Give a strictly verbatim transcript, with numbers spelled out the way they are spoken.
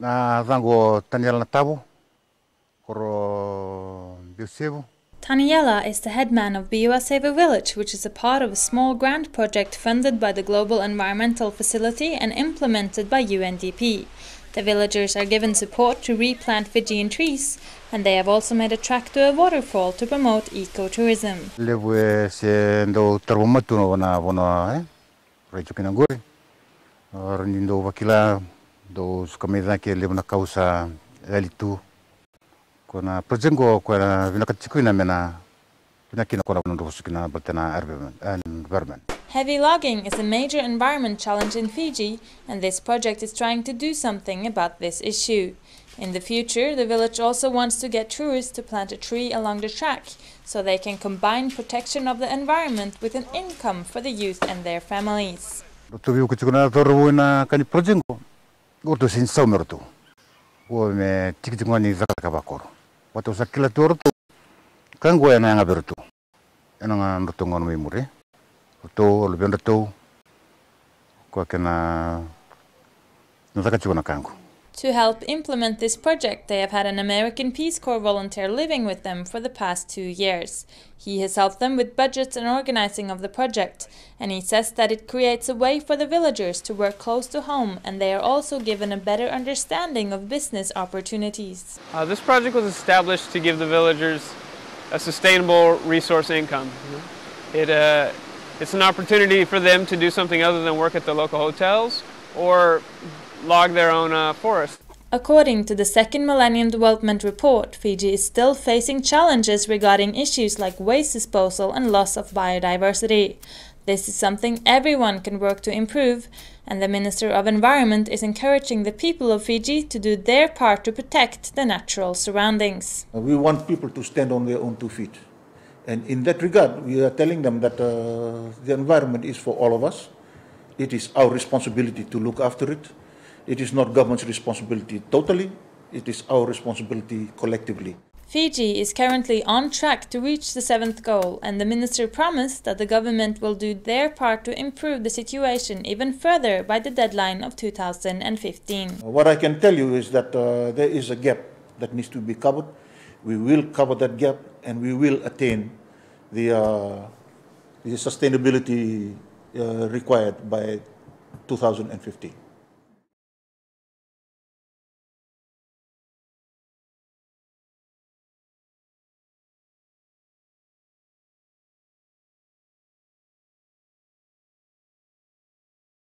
Na zango Taniela Tabu, Koro Biwasevu. Taniela is the headman of Biwasevu village, which is a part of a small grant project funded by the Global Environmental Facility and implemented by U N D P. The villagers are given support to replant Fijian trees, and they have also made a track to a waterfall to promote ecotourism. Heavy logging is a major environment challenge in Fiji, and this project is trying to do something about this issue. In the future, the village also wants to get tourists to plant a tree along the track, so they can combine protection of the environment with an income for the youth and their families. To help implement this project, they have had an American Peace Corps volunteer living with them for the past two years. He has helped them with budgets and organizing of the project, and he says that it creates a way for the villagers to work close to home, and they are also given a better understanding of business opportunities. Uh, this project was established to give the villagers a sustainable resource income. It uh, It's an opportunity for them to do something other than work at the local hotels or log their own uh, forest. According to the Second Millennium Development Report, Fiji is still facing challenges regarding issues like waste disposal and loss of biodiversity. This is something everyone can work to improve, and the Minister of Environment is encouraging the people of Fiji to do their part to protect the natural surroundings. We want people to stand on their own two feet. And in that regard, we are telling them that uh, the environment is for all of us. It is our responsibility to look after it. It is not government's responsibility totally. It is our responsibility collectively. Fiji is currently on track to reach the seventh goal, and the minister promised that the government will do their part to improve the situation even further by the deadline of two thousand fifteen. What I can tell you is that uh, there is a gap that needs to be covered. We will cover that gap, and we will attain the, uh, the sustainability uh, required by two thousand fifteen.